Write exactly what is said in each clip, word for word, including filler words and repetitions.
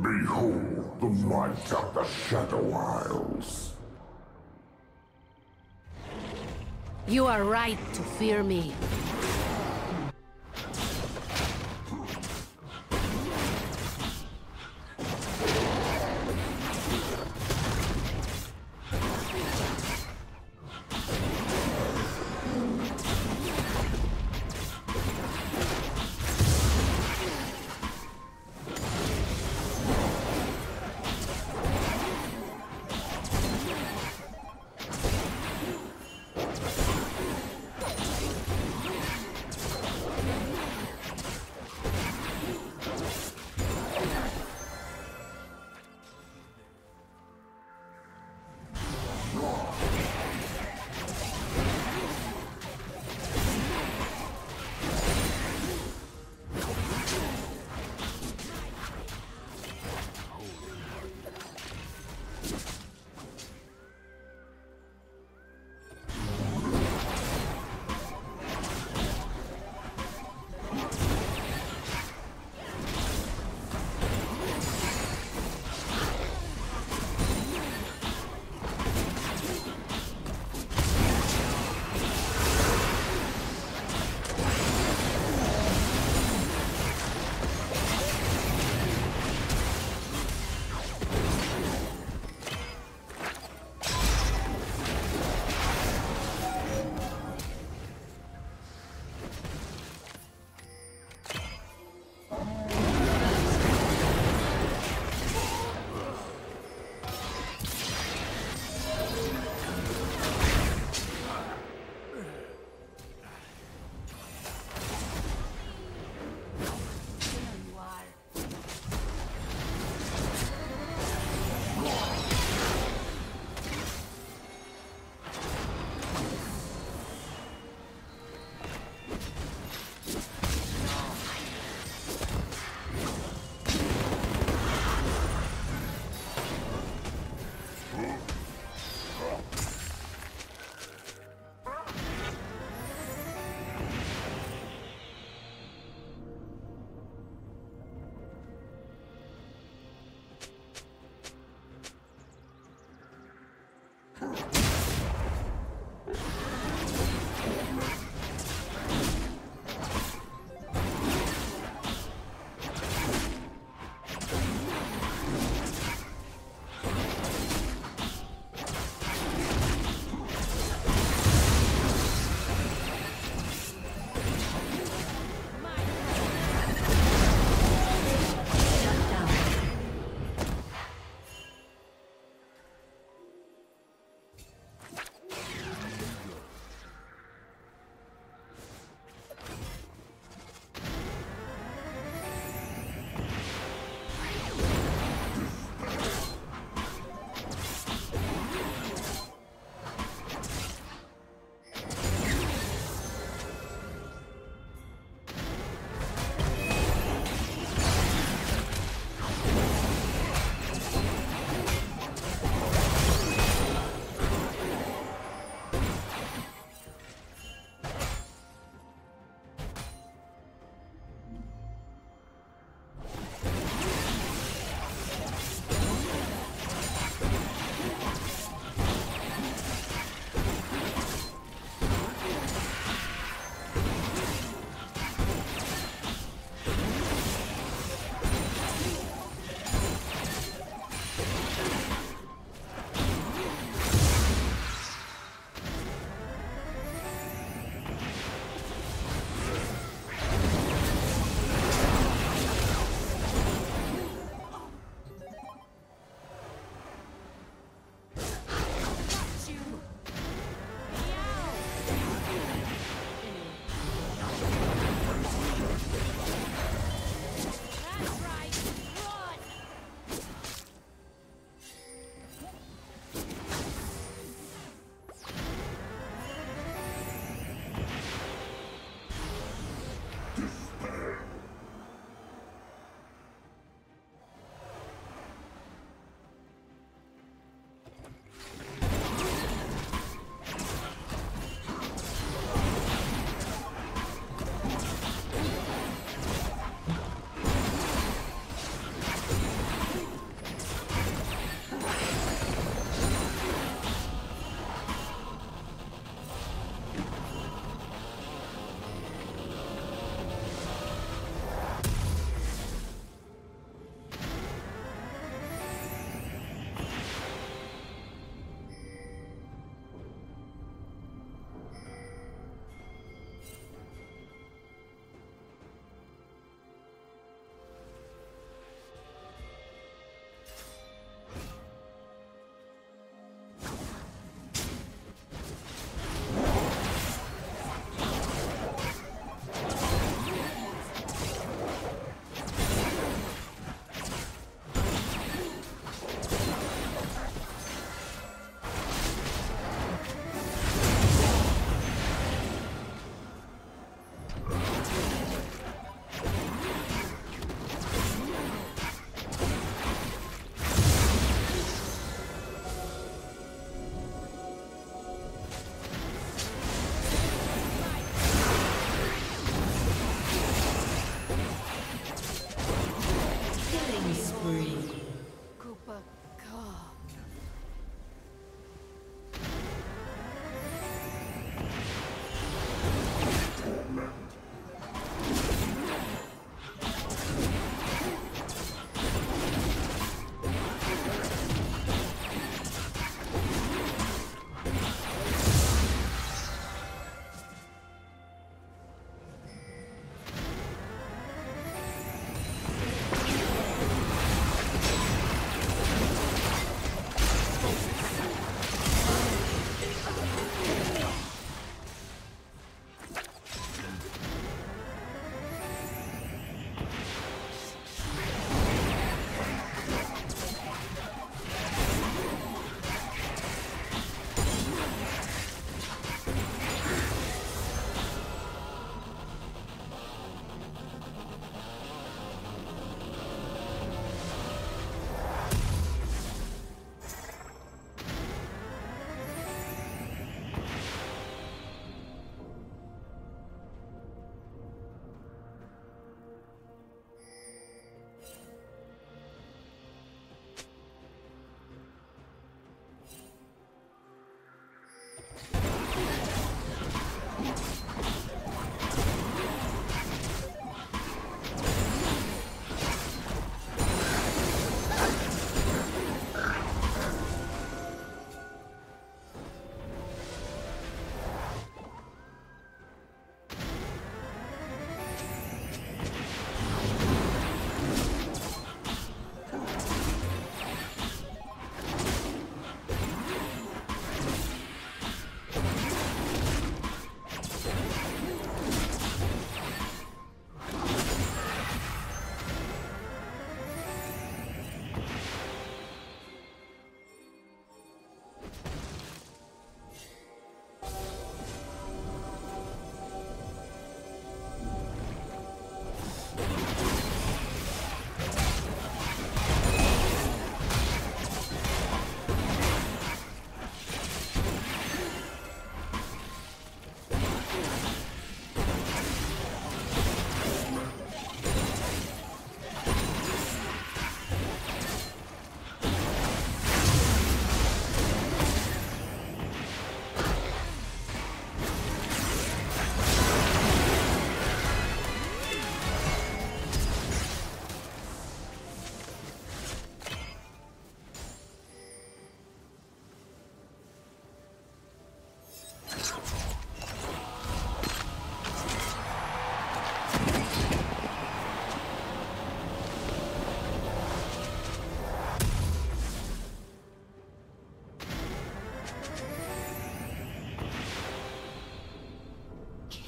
Behold the might of the Shadow Isles. You are right to fear me. You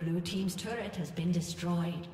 Blue team's turret has been destroyed.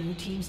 Blue team's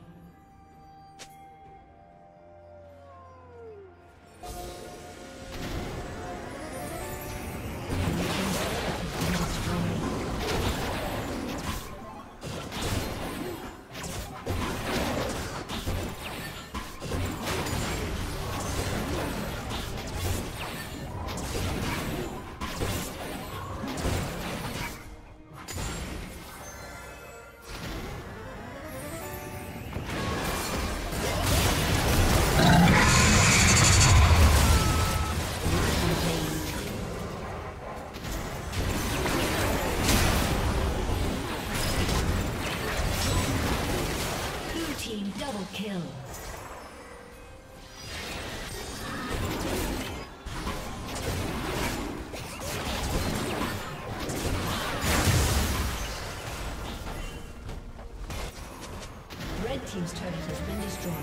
Kill. Red team's turret has been destroyed.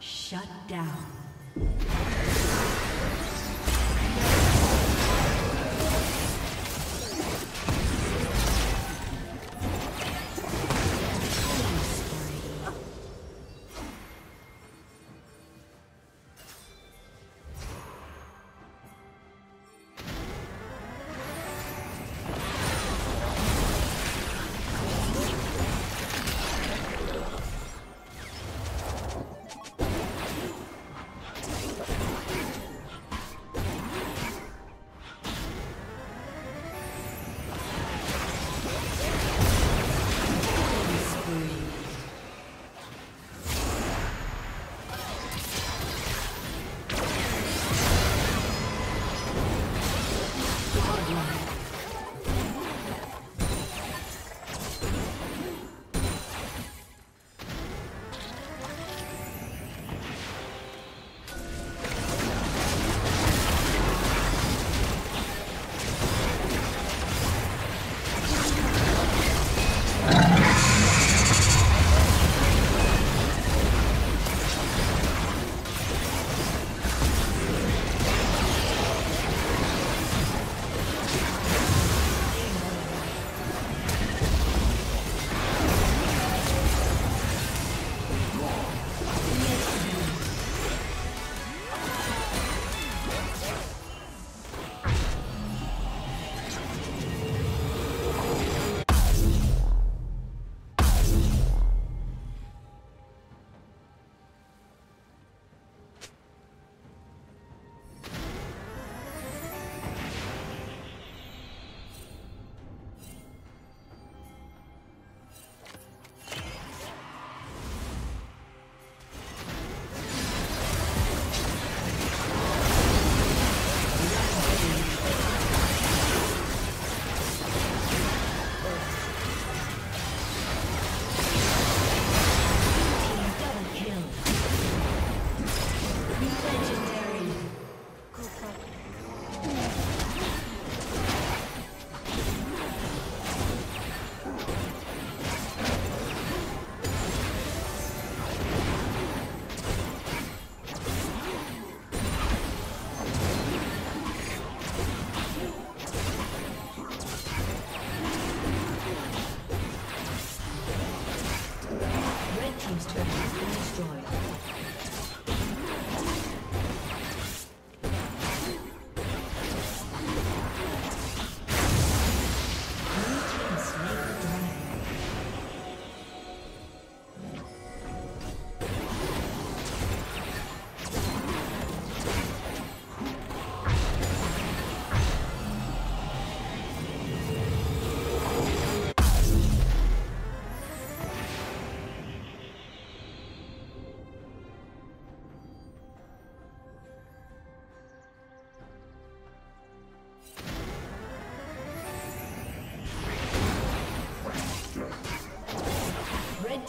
Shut down. Red team's turret has been destroyed. Red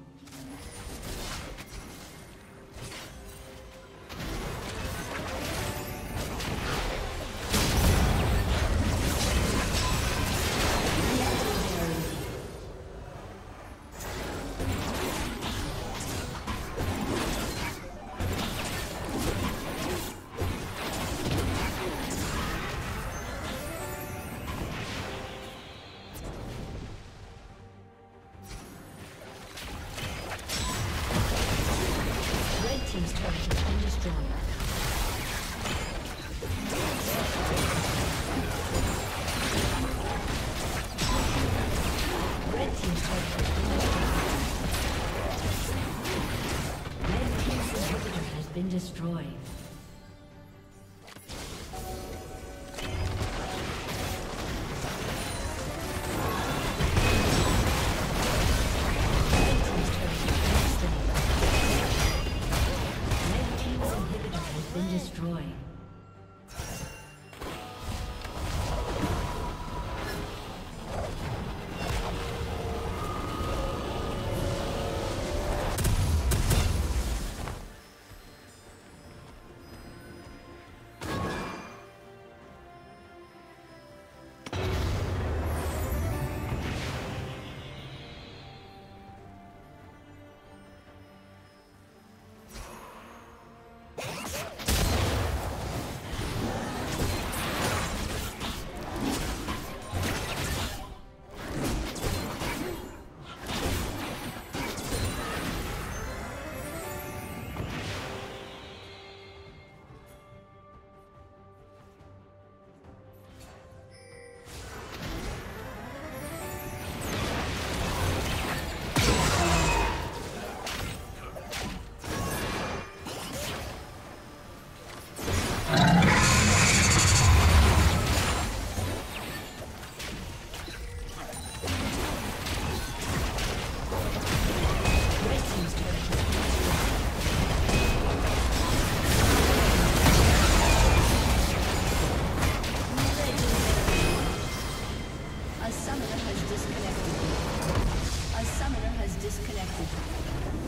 Destroyed. Red team's inhibitor has been destroyed. A summoner has disconnected.